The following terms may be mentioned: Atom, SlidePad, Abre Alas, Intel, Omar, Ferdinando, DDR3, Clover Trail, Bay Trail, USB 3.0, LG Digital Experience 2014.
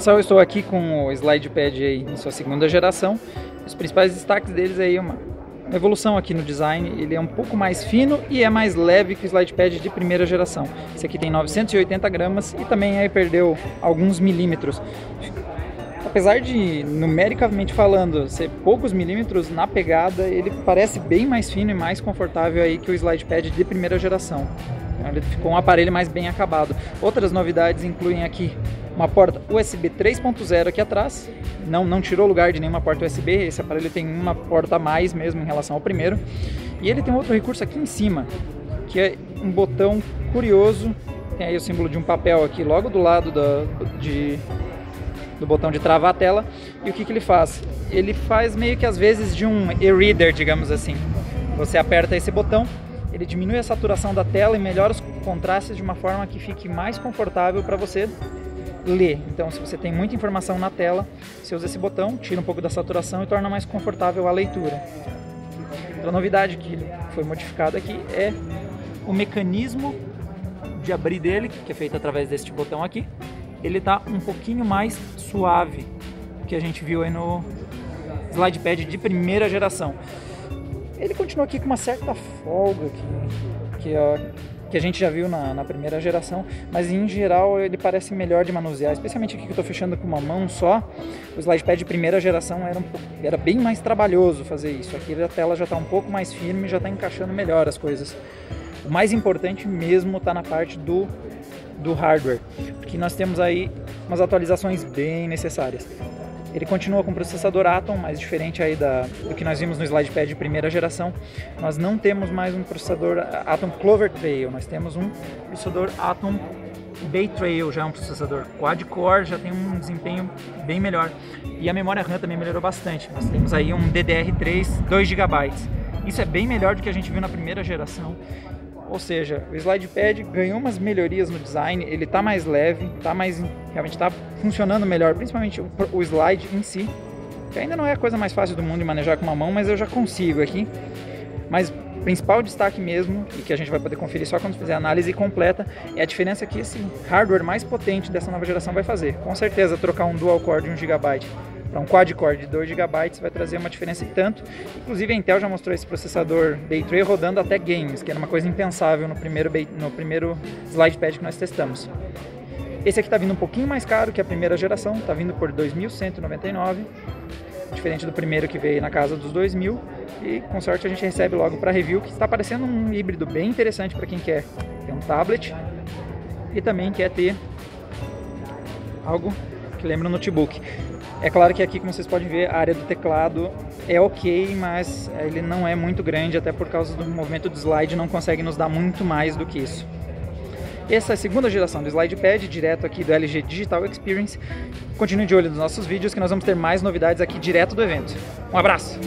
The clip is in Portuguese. Pessoal, eu estou aqui com o SlidePad aí em sua segunda geração. Os principais destaques deles aí é uma evolução aqui no design. Ele é um pouco mais fino e é mais leve que o SlidePad de primeira geração. Esse aqui tem 980 gramas e também aí perdeu alguns milímetros. Apesar de, numericamente falando, ser poucos milímetros na pegada, ele parece bem mais fino e mais confortável aí que o SlidePad de primeira geração. Ele ficou um aparelho mais bem acabado. Outras novidades incluem aqui uma porta USB 3.0 aqui atrás. Não tirou lugar de nenhuma porta USB, esse aparelho tem uma porta a mais mesmo em relação ao primeiro. E ele tem outro recurso aqui em cima, que é um botão curioso. Tem aí o símbolo de um papel aqui logo do lado do botão de travar a tela. E o que ele faz? Ele faz meio que às vezes de um e-reader, digamos assim. Você aperta esse botão, ele diminui a saturação da tela e melhora os contrastes de uma forma que fique mais confortável para você ler. Então, se você tem muita informação na tela, você usa esse botão, tira um pouco da saturação e torna mais confortável a leitura. Então, a novidade que foi modificada aqui é o mecanismo de abrir dele, que é feito através deste botão aqui. Ele está um pouquinho mais suave do que a gente viu aí no SlidePad de primeira geração. Ele continua aqui com uma certa folga que a gente já viu na primeira geração, mas em geral ele parece melhor de manusear, especialmente aqui que eu estou fechando com uma mão só. O SlidePad de primeira geração era bem mais trabalhoso fazer isso. Aqui a tela já está um pouco mais firme, já está encaixando melhor as coisas. O mais importante mesmo está na parte do hardware, porque nós temos aí umas atualizações bem necessárias. Ele continua com o processador Atom, mas diferente aí do que nós vimos no SlidePad de primeira geração, nós não temos mais um processador Atom Clover Trail, nós temos um processador Atom Bay Trail, já é um processador quad-core, já tem um desempenho bem melhor. E a memória RAM também melhorou bastante, nós temos aí um DDR3 2GB. Isso é bem melhor do que a gente viu na primeira geração. Ou seja, o SlidePad ganhou umas melhorias no design, ele está mais leve, realmente está funcionando melhor, principalmente o slide em si, que ainda não é a coisa mais fácil do mundo de manejar com uma mão, mas eu já consigo aqui. Mas o principal destaque mesmo, e que a gente vai poder conferir só quando fizer a análise completa, é a diferença que esse hardware mais potente dessa nova geração vai fazer. Com certeza, trocar um dual-core de 1GB para um quad-core de 2GB vai trazer uma diferença e tanto. Inclusive a Intel já mostrou esse processador Bay Trail rodando até games, que era uma coisa impensável no primeiro SlidePad que nós testamos. Esse aqui está vindo um pouquinho mais caro que a primeira geração, está vindo por R$ 2.199, diferente do primeiro que veio na casa dos 2.000, e com sorte a gente recebe logo para review, que está parecendo um híbrido bem interessante para quem quer ter um tablet e também quer ter algo que lembra um notebook. É claro que aqui, como vocês podem ver, a área do teclado é ok, mas ele não é muito grande, até por causa do movimento do slide, não consegue nos dar muito mais do que isso. Essa é a segunda geração do SlidePad, direto aqui do LG Digital Experience. Continue de olho nos nossos vídeos, que nós vamos ter mais novidades aqui direto do evento. Um abraço!